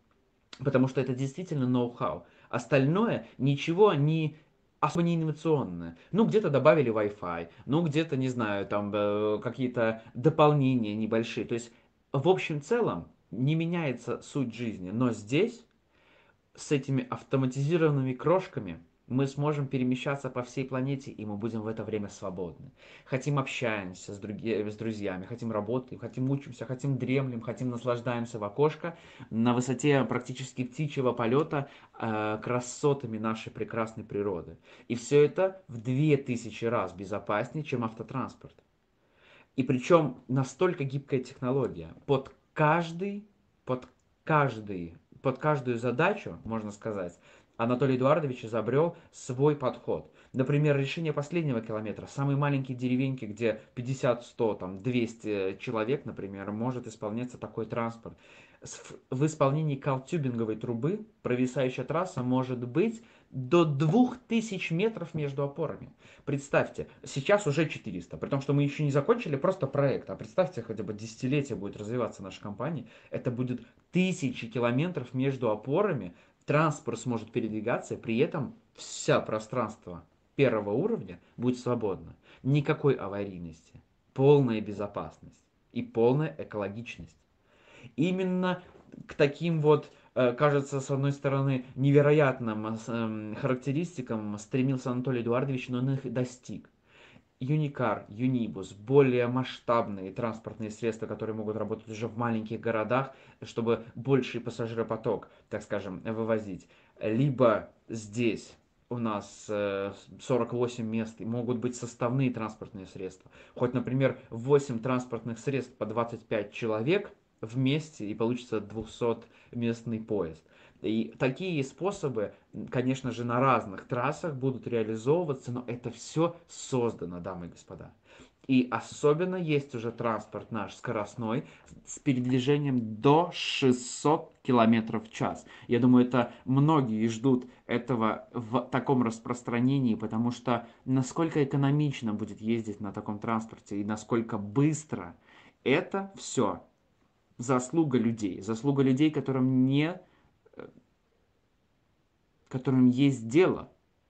потому что это действительно ноу-хау. Остальное ничего не... особо не инновационное. Ну, где-то добавили Wi-Fi, ну, где-то, не знаю, там э, какие-то дополнения небольшие. То есть, в общем целом, не меняется суть жизни. Но здесь, с этими автоматизированными крошками, мы сможем перемещаться по всей планете, и мы будем в это время свободны. Хотим, общаемся с, други, с друзьями, хотим, работаем, хотим, учимся, хотим, дремлем, хотим, наслаждаемся в окошко на высоте практически птичьего полета э, красотами нашей прекрасной природы. И все это в две тысячи раз безопаснее, чем автотранспорт. И причем настолько гибкая технология. Под каждый, под каждый, под каждую задачу, можно сказать, Анатолий Эдуардович изобрел свой подход. Например, решение последнего километра. Самые маленькие деревеньки, где пятьдесят, сто, там, двести человек, например, может исполняться такой транспорт. В исполнении калтюбинговой трубы провисающая трасса может быть до двух тысяч метров между опорами. Представьте, сейчас уже четыреста, при том, что мы еще не закончили просто проект. А представьте, хотя бы десятилетие будет развиваться наша компания. Это будет тысячи километров между опорами. Транспорт сможет передвигаться, и при этом все пространство первого уровня будет свободно. Никакой аварийности, полная безопасность и полная экологичность. Именно к таким вот, кажется, с одной стороны, невероятным характеристикам стремился Анатолий Эдуардович, но он их достиг. Юникар, Юнибус, более масштабные транспортные средства, которые могут работать уже в маленьких городах, чтобы больший пассажиропоток, так скажем, вывозить. Либо здесь у нас сорок восемь мест, и могут быть составные транспортные средства. Хоть, например, восемь транспортных средств по двадцать пять человек вместе, и получится двухсотместный поезд. И такие способы, конечно же, на разных трассах будут реализовываться, но это все создано, дамы и господа. И особенно есть уже транспорт наш скоростной с передвижением до шестисот километров в час. Я думаю, это многие ждут этого в таком распространении, потому что насколько экономично будет ездить на таком транспорте и насколько быстро, это все заслуга людей. Заслуга людей, которым не... которым есть дело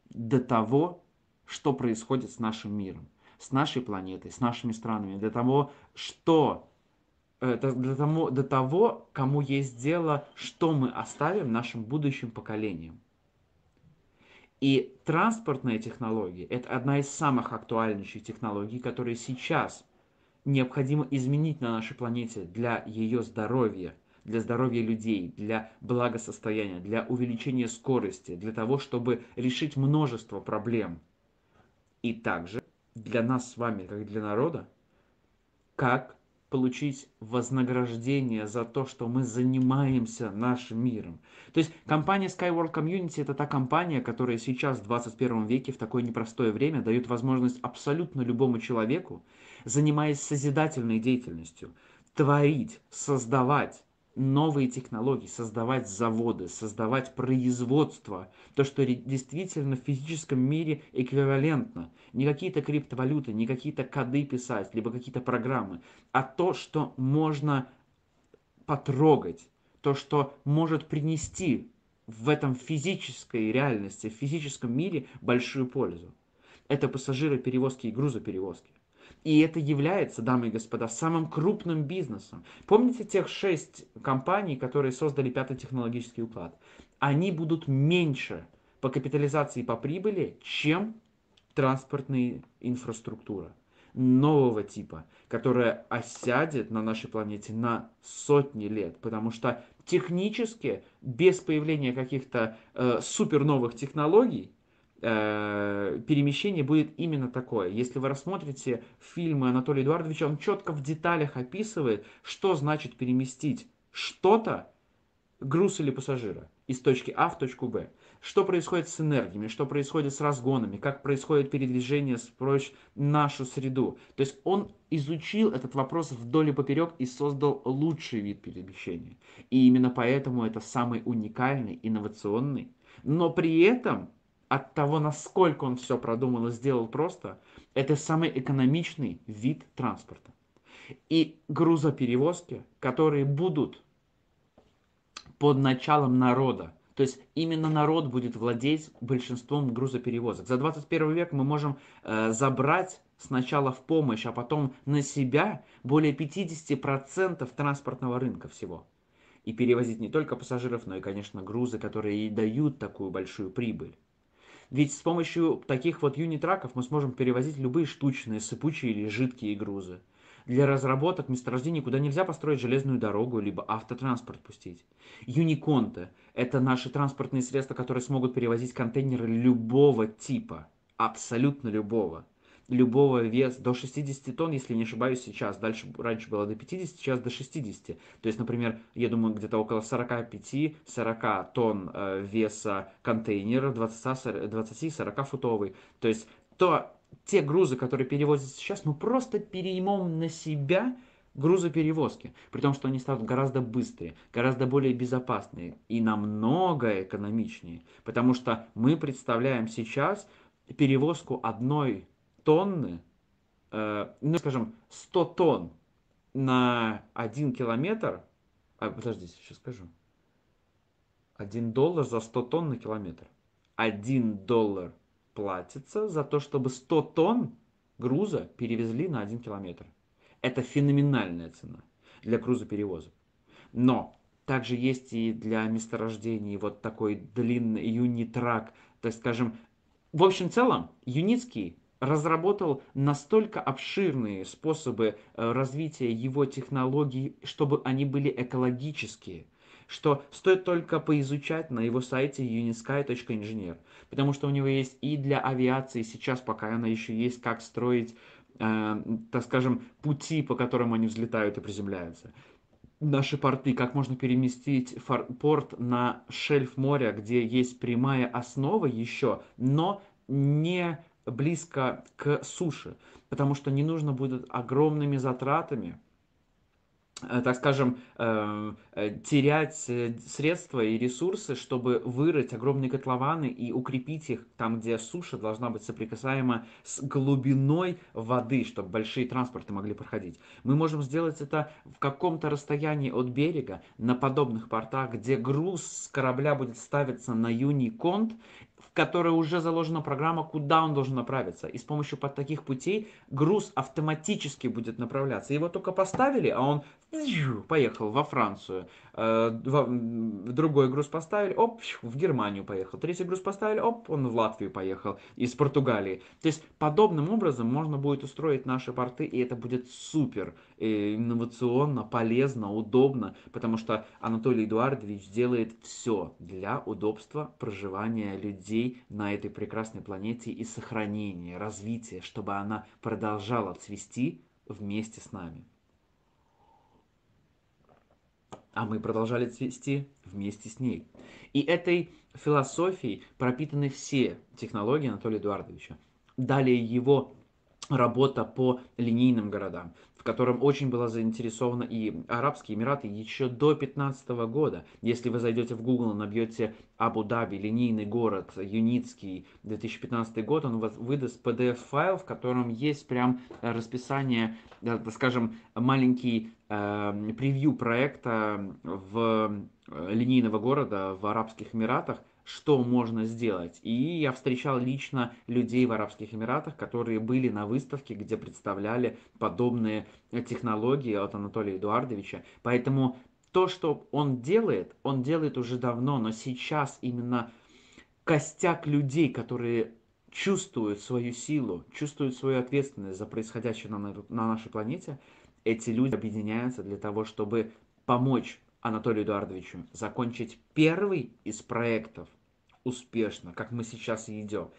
до того, что происходит с нашим миром, с нашей планетой, с нашими странами, до того, что, до того, до того, кому есть дело, что мы оставим нашим будущим поколениям. И транспортная технология – это одна из самых актуальнейших технологий, которые сейчас необходимо изменить на нашей планете для ее здоровья, для здоровья людей, для благосостояния, для увеличения скорости, для того, чтобы решить множество проблем. И также для нас с вами, как для народа, как получить вознаграждение за то, что мы занимаемся нашим миром. То есть компания Sky World Community – это та компания, которая сейчас в двадцать первом веке, в такое непростое время, дает возможность абсолютно любому человеку, занимаясь созидательной деятельностью, творить, создавать новые технологии, создавать заводы, создавать производство. То, что действительно в физическом мире эквивалентно. Не какие-то криптовалюты, не какие-то коды писать, либо какие-то программы. А то, что можно потрогать, то, что может принести в этом физической реальности, в физическом мире большую пользу. Это пассажироперевозки и грузоперевозки. И это является, дамы и господа, самым крупным бизнесом. Помните тех шесть компаний, которые создали пятый технологический уклад? Они будут меньше по капитализации и по прибыли, чем транспортная инфраструктура нового типа, которая осядет на нашей планете на сотни лет. Потому что технически, без появления каких-то э, супер новых технологий, перемещение будет именно такое. Если вы рассмотрите фильмы Анатолия Эдуардовича, он четко в деталях описывает, что значит переместить что-то, груз или пассажира, из точки А в точку Б. Что происходит с энергиями, что происходит с разгонами, как происходит передвижение прочь нашу среду. То есть он изучил этот вопрос вдоль и поперек и создал лучший вид перемещения. И именно поэтому это самый уникальный, инновационный, но при этом от того, насколько он все продумал и сделал просто, это самый экономичный вид транспорта. И грузоперевозки, которые будут под началом народа. То есть именно народ будет владеть большинством грузоперевозок. За двадцать первый век мы можем э, забрать сначала в помощь, а потом на себя более пятидесяти процентов транспортного рынка всего. И перевозить не только пассажиров, но и, конечно, грузы, которые и дают такую большую прибыль. Ведь с помощью таких вот юнитраков мы сможем перевозить любые штучные, сыпучие или жидкие грузы. Для разработок месторождений, куда нельзя построить железную дорогу, либо автотранспорт пустить. Юниконты – это наши транспортные средства, которые смогут перевозить контейнеры любого типа, абсолютно любого. Любого веса, до шестидесяти тонн, если не ошибаюсь, сейчас. Дальше, раньше было до пятидесяти, сейчас до шестидесяти. То есть, например, я думаю, где-то около сорока пяти сорока тонн э, веса контейнера, двадцати сорока футовый. То есть, то... Те грузы, которые перевозятся сейчас, ну просто переймем на себя грузоперевозки. При том, что они станут гораздо быстрее, гораздо более безопасные и намного экономичнее. Потому что мы представляем сейчас перевозку одной тонны, э, ну скажем, сто тонн на один километр. А, подождите, сейчас скажу. один доллар за сто тонн на километр. один доллар. Платится за то, чтобы сто тонн груза перевезли на один километр. Это феноменальная цена для грузоперевозок. Но также есть и для месторождений вот такой длинный юнитрак. Так скажем, в общем целом, Юницкий разработал настолько обширные способы развития его технологий, чтобы они были экологические, что стоит только поизучать на его сайте юницкай точка инженер, потому что у него есть и для авиации сейчас, пока она еще есть, как строить, э, так скажем, пути, по которым они взлетают и приземляются. Наши порты, как можно переместить порт на шельф моря, где есть прямая основа еще, но не близко к суше, потому что не нужно будет огромными затратами, так скажем, терять средства и ресурсы, чтобы вырыть огромные котлованы и укрепить их там, где суша должна быть соприкасаема с глубиной воды, чтобы большие транспорты могли проходить. Мы можем сделать это в каком-то расстоянии от берега, на подобных портах, где груз с корабля будет ставиться на юниконт, в которой уже заложена программа, куда он должен направиться. И с помощью под таких путей груз автоматически будет направляться. Его только поставили, а он поехал во Францию. Другой груз поставили, оп, в Германию поехал. Третий груз поставили, оп, он в Латвию поехал из Португалии. То есть подобным образом можно будет устроить наши порты, и это будет супер инновационно, полезно, удобно, потому что Анатолий Эдуардович делает все для удобства проживания людей на этой прекрасной планете и сохранения, развития, чтобы она продолжала цвести вместе с нами. А мы продолжали цвести вместе с ней. И этой философией пропитаны все технологии Анатолия Эдуардовича. Далее его работа по линейным городам, в котором очень была заинтересована и Арабские Эмираты еще до две тысячи пятнадцатого года. Если вы зайдете в Google и набьете Абу-Даби, линейный город, Юницкий, две тысячи пятнадцатый год, он выдаст пи ди эф-файл, в котором есть прям расписание, скажем, маленький э, превью проекта в линейного города в Арабских Эмиратах, что можно сделать. И я встречал лично людей в Арабских Эмиратах, которые были на выставке, где представляли подобные технологии от Анатолия Эдуардовича. Поэтому то, что он делает, он делает уже давно, но сейчас именно костяк людей, которые чувствуют свою силу, чувствуют свою ответственность за происходящее на, на нашей планете, эти люди объединяются для того, чтобы помочь Анатолию Эдуардовичу закончить первый из проектов успешно, как мы сейчас и идем,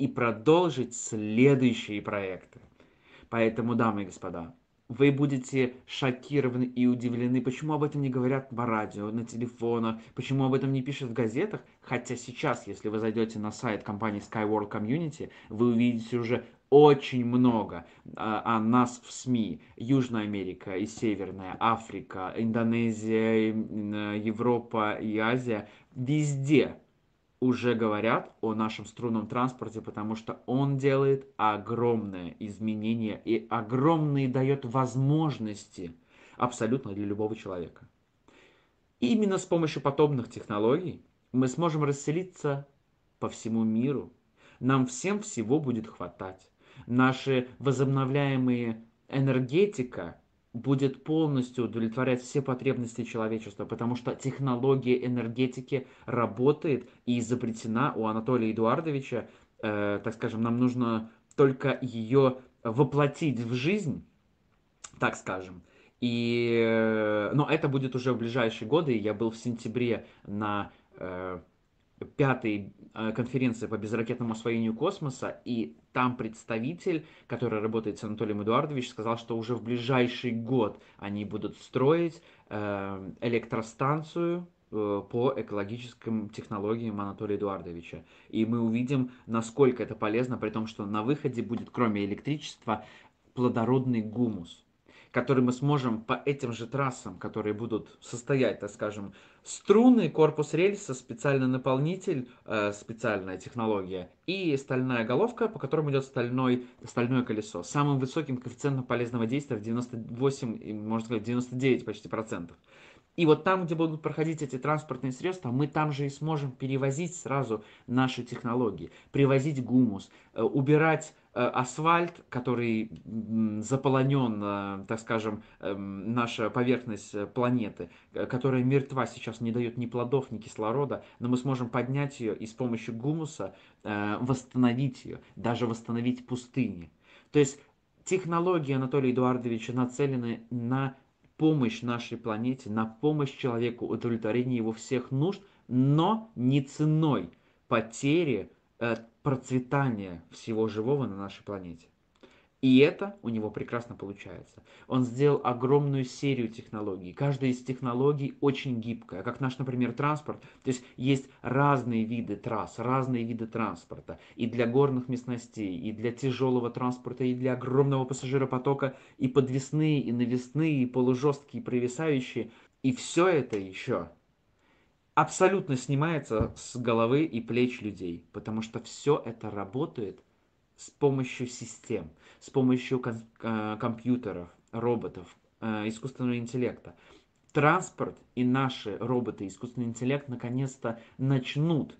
и продолжить следующие проекты. Поэтому, дамы и господа, вы будете шокированы и удивлены, почему об этом не говорят по радио, на телефонах, почему об этом не пишут в газетах. Хотя сейчас, если вы зайдете на сайт компании Sky World Community, вы увидите уже очень много о нас в СМИ. Южная Америка и Северная, Африка, Индонезия, Европа и Азия. Везде уже говорят о нашем струнном транспорте, потому что он делает огромное изменение и огромные дает возможности абсолютно для любого человека. И именно с помощью подобных технологий мы сможем расселиться по всему миру. Нам всем всего будет хватать. Наши возобновляемые энергетика будет полностью удовлетворять все потребности человечества, потому что технология энергетики работает и изобретена у Анатолия Эдуардовича, э, так скажем, нам нужно только ее воплотить в жизнь, так скажем. И, но это будет уже в ближайшие годы. Я был в сентябре на э, пятой конференции по безракетному освоению космоса, и там представитель, который работает с Анатолием Эдуардовичем, сказал, что уже в ближайший год они будут строить э, электростанцию э, по экологическим технологиям Анатолия Эдуардовича. И мы увидим, насколько это полезно, при том, что на выходе будет, кроме электричества, плодородный гумус, который мы сможем по этим же трассам, которые будут состоять, так скажем, струны, корпус рельса, специальный наполнитель, э, специальная технология, и стальная головка, по которому идет стальной, стальное колесо. Самым высоким коэффициентом полезного действия в девяносто восемь, можно сказать, девяносто девять почти процентов. И вот там, где будут проходить эти транспортные средства, мы там же и сможем перевозить сразу наши технологии, привозить гумус, убирать асфальт, который заполонен, так скажем, наша поверхность планеты, которая мертва сейчас, не дает ни плодов, ни кислорода, но мы сможем поднять ее и с помощью гумуса восстановить ее, даже восстановить пустыни. То есть технологии Анатолия Эдуардовича нацелены на помощь нашей планете, на помощь человеку, удовлетворение его всех нужд, но не ценой потери э, процветания всего живого на нашей планете. И это у него прекрасно получается. Он сделал огромную серию технологий. Каждая из технологий очень гибкая, как наш, например, транспорт. То есть есть разные виды трасс, разные виды транспорта. И для горных местностей, и для тяжелого транспорта, и для огромного пассажиропотока, и подвесные, и навесные, и полужесткие, и провисающие. И все это еще абсолютно снимается с головы и плеч людей, потому что все это работает с помощью систем, с помощью компьютеров, роботов, искусственного интеллекта. Транспорт и наши роботы, искусственный интеллект, наконец-то начнут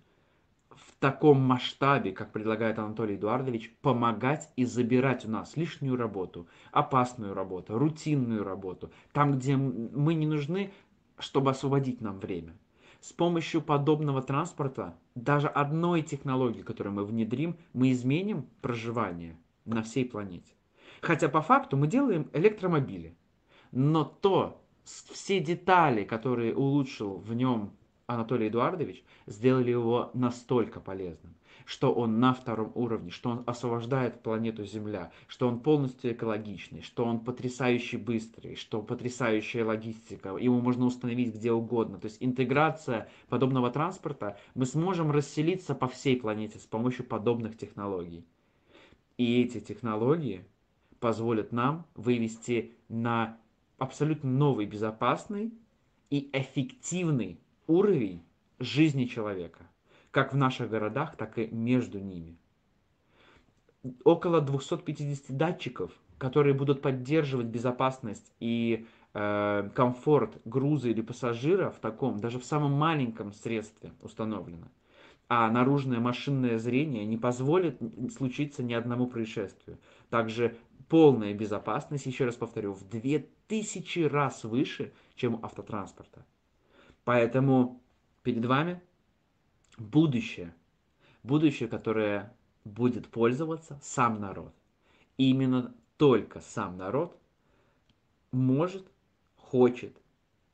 в таком масштабе, как предлагает Анатолий Эдуардович, помогать и забирать у нас лишнюю работу, опасную работу, рутинную работу, там, где мы не нужны, чтобы освободить нам время. С помощью подобного транспорта, даже одной технологии, которую мы внедрим, мы изменим проживание на всей планете. Хотя по факту мы делаем электромобили. Но то, все детали, которые улучшил в нем Анатолий Эдуардович, сделали его настолько полезным, что он на втором уровне, что он освобождает планету Земля, что он полностью экологичный, что он потрясающе быстрый, что потрясающая логистика, его можно установить где угодно. То есть интеграция подобного транспорта, мы сможем расселиться по всей планете с помощью подобных технологий. И эти технологии позволят нам вывести на абсолютно новый, безопасный и эффективный уровень жизни человека, как в наших городах, так и между ними. Около двухсот пятидесяти датчиков, которые будут поддерживать безопасность и э, комфорт груза или пассажира в таком, даже в самом маленьком средстве установлено. А наружное машинное зрение не позволит случиться ни одному происшествию. Также полная безопасность, еще раз повторю, в две тысячи раз выше, чем у автотранспорта. Поэтому перед вами будущее. Будущее, которое будет пользоваться сам народ. И именно только сам народ может, хочет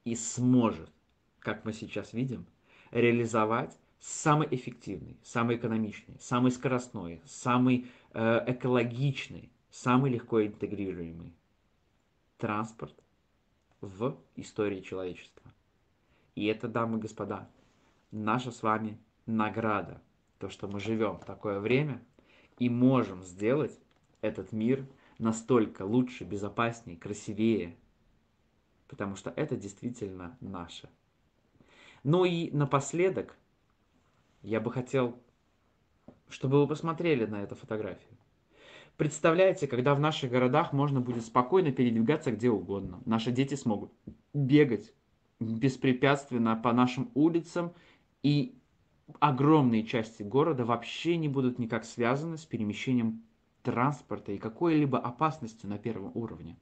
и сможет, как мы сейчас видим, реализовать самый эффективный, самый экономичный, самый скоростной, самый э, экологичный, самый легко интегрируемый транспорт в истории человечества. И это, дамы и господа, наша с вами награда, то, что мы живем в такое время и можем сделать этот мир настолько лучше, безопаснее, красивее, потому что это действительно наше. Ну и напоследок я бы хотел, чтобы вы посмотрели на эту фотографию. Представляете, когда в наших городах можно будет спокойно передвигаться где угодно. Наши дети смогут бегать беспрепятственно по нашим улицам, и огромные части города вообще не будут никак связаны с перемещением транспорта и какой-либо опасностью на первом уровне.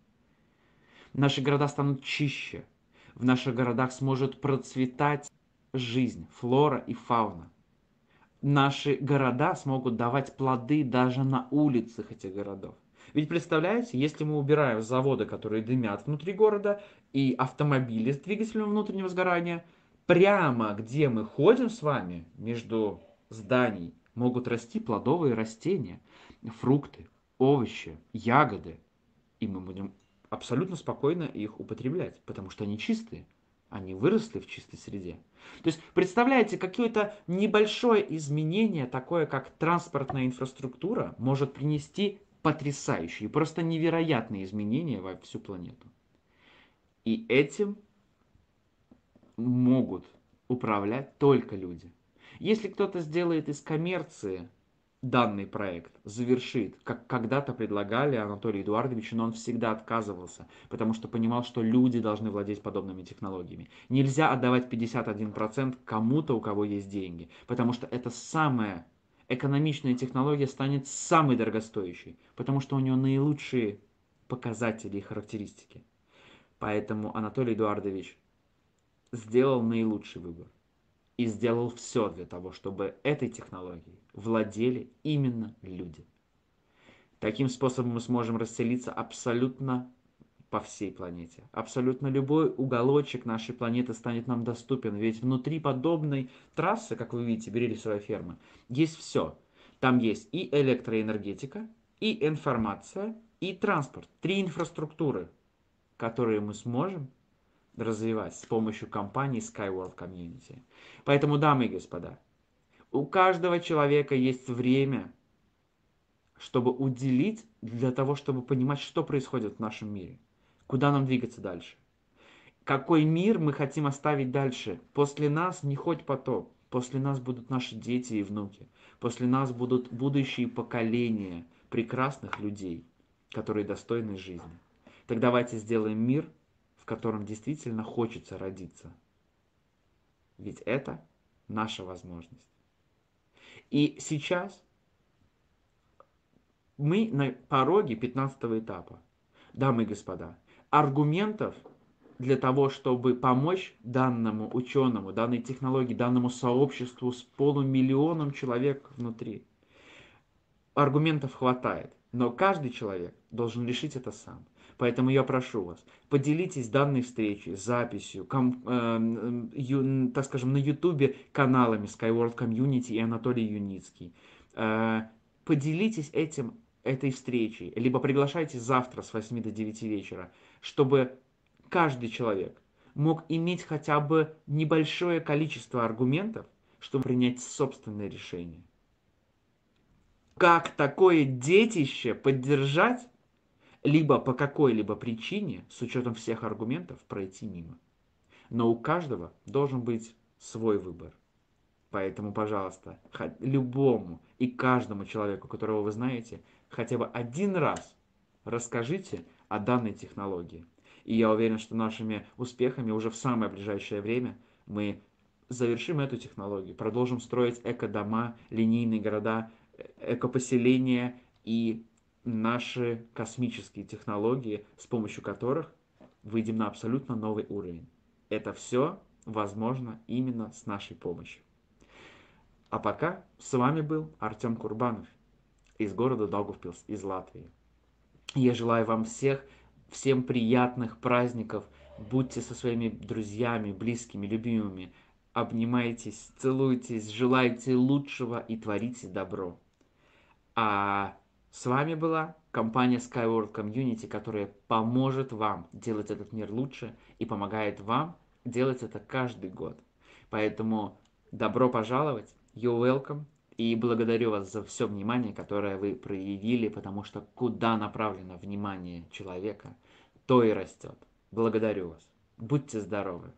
Наши города станут чище. В наших городах сможет процветать жизнь, флора и фауна. Наши города смогут давать плоды даже на улицах этих городов. Ведь представляете, если мы убираем заводы, которые дымят внутри города, и автомобили с двигателем внутреннего сгорания, прямо где мы ходим с вами, между зданий, могут расти плодовые растения, фрукты, овощи, ягоды. И мы будем абсолютно спокойно их употреблять, потому что они чистые. Они выросли в чистой среде. То есть, представляете, какое-то небольшое изменение, такое как транспортная инфраструктура, может принести потрясающие, просто невероятные изменения во всю планету. И этим могут управлять только люди. Если кто-то сделает из коммерции данный проект, завершит, как когда-то предлагали Анатолию Эдуардовичу, но он всегда отказывался, потому что понимал, что люди должны владеть подобными технологиями. Нельзя отдавать пятьдесят один процент кому-то, у кого есть деньги, потому что это самая экономичная технология станет самой дорогостоящей, потому что у нее наилучшие показатели и характеристики. Поэтому Анатолий Эдуардович сделал наилучший выбор. И сделал все для того, чтобы этой технологией владели именно люди. Таким способом мы сможем расселиться абсолютно по всей планете. Абсолютно любой уголочек нашей планеты станет нам доступен. Ведь внутри подобной трассы, как вы видите, Берилисовая ферма, есть все. Там есть и электроэнергетика, и информация, и транспорт. Три инфраструктуры, которые мы сможем развивать с помощью компании Sky World Community. Поэтому, дамы и господа, у каждого человека есть время, чтобы уделить, для того, чтобы понимать, что происходит в нашем мире, куда нам двигаться дальше, какой мир мы хотим оставить дальше. После нас не хоть потоп, после нас будут наши дети и внуки, после нас будут будущие поколения прекрасных людей, которые достойны жизни. Так давайте сделаем мир, в котором действительно хочется родиться. Ведь это наша возможность. И сейчас мы на пороге пятнадцатого этапа. Дамы и господа, аргументов для того, чтобы помочь данному ученому, данной технологии, данному сообществу с полумиллионом человек внутри, аргументов хватает. Но каждый человек должен решить это сам. Поэтому я прошу вас, поделитесь данной встречей, записью, ком, э, ю, так скажем, на ютубе каналами Sky World Community и Анатолий Юницкий. Э, поделитесь этим, этой встречей, либо приглашайте завтра с восьми до девяти вечера, чтобы каждый человек мог иметь хотя бы небольшое количество аргументов, чтобы принять собственное решение. Как такое детище поддержать? Либо по какой-либо причине, с учетом всех аргументов, пройти мимо. Но у каждого должен быть свой выбор. Поэтому, пожалуйста, любому и каждому человеку, которого вы знаете, хотя бы один раз расскажите о данной технологии. И я уверен, что нашими успехами уже в самое ближайшее время мы завершим эту технологию, продолжим строить эко-дома, линейные города, эко-поселения и наши космические технологии, с помощью которых выйдем на абсолютно новый уровень. Это все возможно именно с нашей помощью. А пока с вами был Артем Курбанов из города Даугавпилс, из Латвии. Я желаю вам всех, всем приятных праздников. Будьте со своими друзьями, близкими, любимыми. Обнимайтесь, целуйтесь, желайте лучшего и творите добро. А с вами была компания Sky World Community, которая поможет вам делать этот мир лучше и помогает вам делать это каждый год. Поэтому добро пожаловать, you're welcome, и благодарю вас за все внимание, которое вы проявили, потому что куда направлено внимание человека, то и растет. Благодарю вас. Будьте здоровы.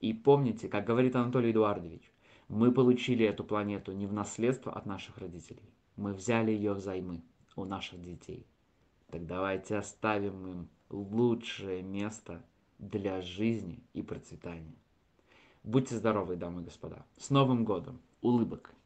И помните, как говорит Анатолий Эдуардович, мы получили эту планету не в наследство от наших родителей, мы взяли ее взаймы у наших детей. Так давайте оставим им лучшее место для жизни и процветания. Будьте здоровы, дамы и господа. С Новым годом! Улыбок!